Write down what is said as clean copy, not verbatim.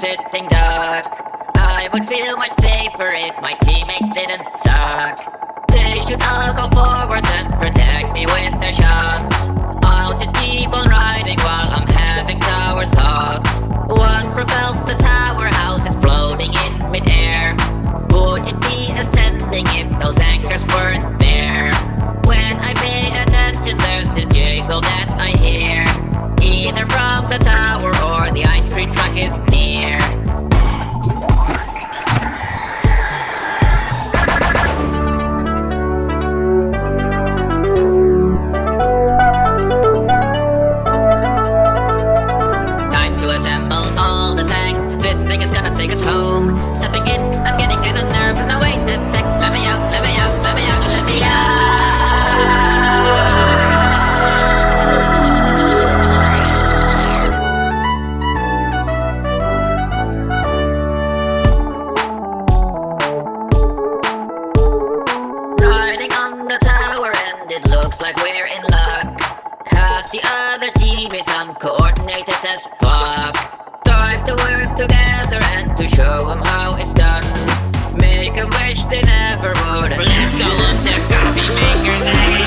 sitting duck. I would feel much safer if my teammates didn't suck. They should all go forwards and protect me with their shots. I'll just keep on riding while I'm having tower thoughts. What propels the tower? How's it floating in midair? Would it be ascending if those anchors weren't there? When I pay attention, there's this jiggle that I hear, either from the tower or the ice cream truck is near. Time to assemble all the tanks. This thing is gonna take us home. Stepping in, I'm getting kinda nervous. Now wait a sec, let me out, let me out, let me out, let me out. The other team is uncoordinated as fuck. Time to work together and to show them how it's done. Make them wish they never would. Let's go up their coffee makers.